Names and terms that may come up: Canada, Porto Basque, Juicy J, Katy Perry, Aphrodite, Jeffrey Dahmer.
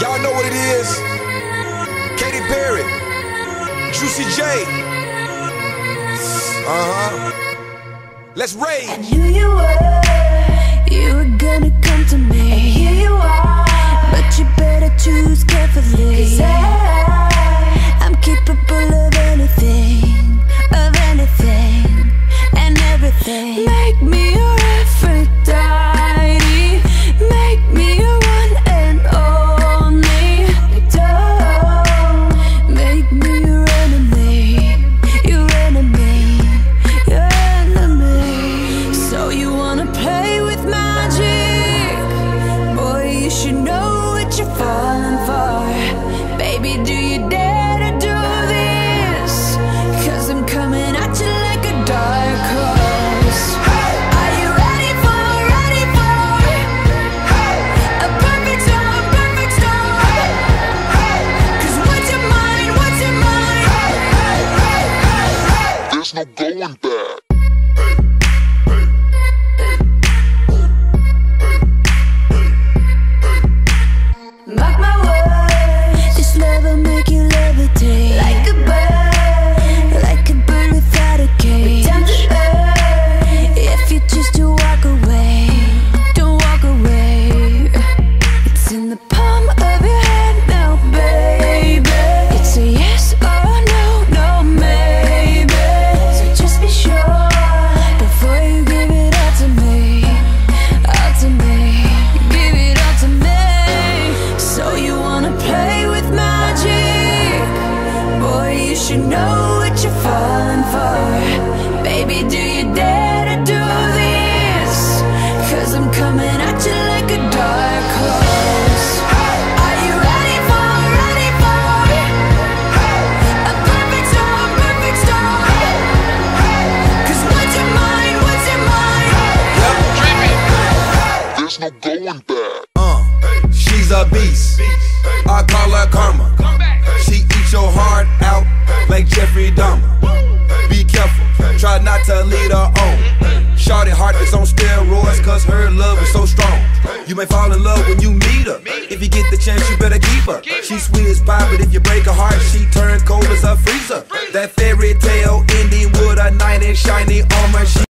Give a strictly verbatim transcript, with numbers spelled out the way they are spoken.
Y'all know what it is. Katy Perry, Juicy J. Uh-huh. Let's rage. I knew you were, you were gonna come to me. And here you are, but you better choose carefully. Cause I, I'm capable of anything, of anything, and everything. Make me your Aphrodite, make me your one and only. Don't make me your enemy, your enemy, your enemy. So you wanna play with magic? Boy, you should know what you're falling for. Baby, do you dare? No going back. Mark my words, this love will make you levitate like a bird, like a bird without a cage. But down to earth, if you choose to walk away, don't walk away. It's in the palm of your hand now, baby. It's a yes or a no, no man. You know what you're falling for. Baby, do you dare to do this? Cause I'm coming at you like a dark horse. Hey, are you ready for, ready for hey, a perfect storm, a perfect storm hey, hey, cause what's your mind, what's your mind hey, hey, there's no going back. uh, hey, She's a beast, hey, I call her karma. hey, She eats your heart out like Jeffrey Dahmer. Be careful, try not to lead her on. Shorty heart is on steroids, cause her love is so strong. You may fall in love when you meet her. If you get the chance, you better keep her. She's sweet as pie, but if you break her heart, she turn cold as a freezer. That fairy tale ending with a knight in shiny armor. She